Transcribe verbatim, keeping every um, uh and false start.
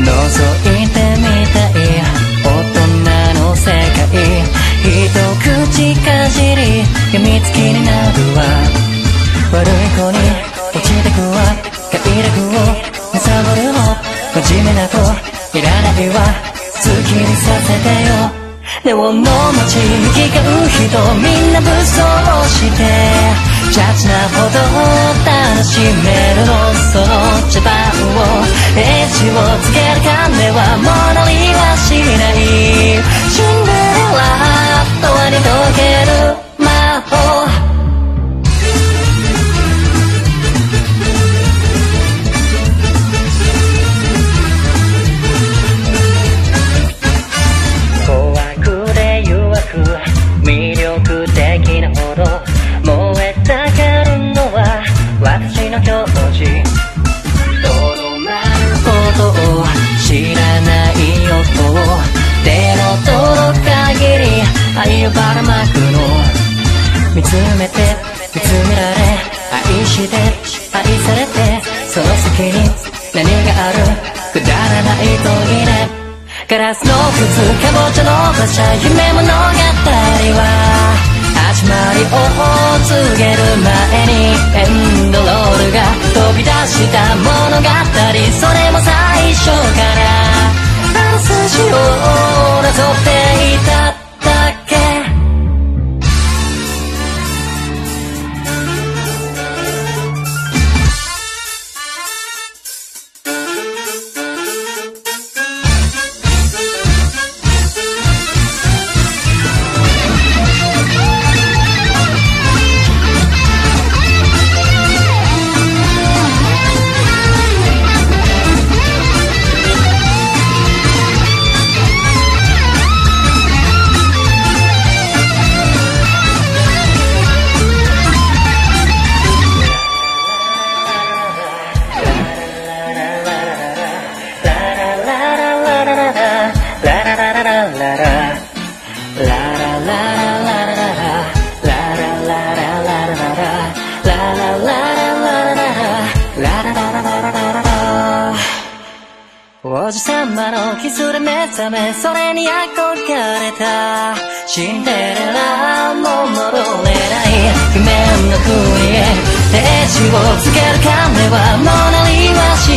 覗いてみたい大人の世界、一口かじりやみつきになるわ。悪い子に落ちてくわ、快楽を揺さぶるも真面目な子いらないわ。好きにさせてよ。 ネオンの街、行き交う人みんな武装してジャッジなほど楽しめるのそのジャパンをエッジをつける金は物にはしないシンデレラドアに溶ける魔法 愛をばらまくの見つめて見つめられ愛して愛されてその先に何があるくだらないといいね。ガラスの靴かぼちゃの馬車夢物語は始まりを告げる前にエンドロールが飛び出した物語それも最初からあらすじをなぞっていた それに憧れたシンデレラも戻れない夢の国へエッジをつける金は物にはし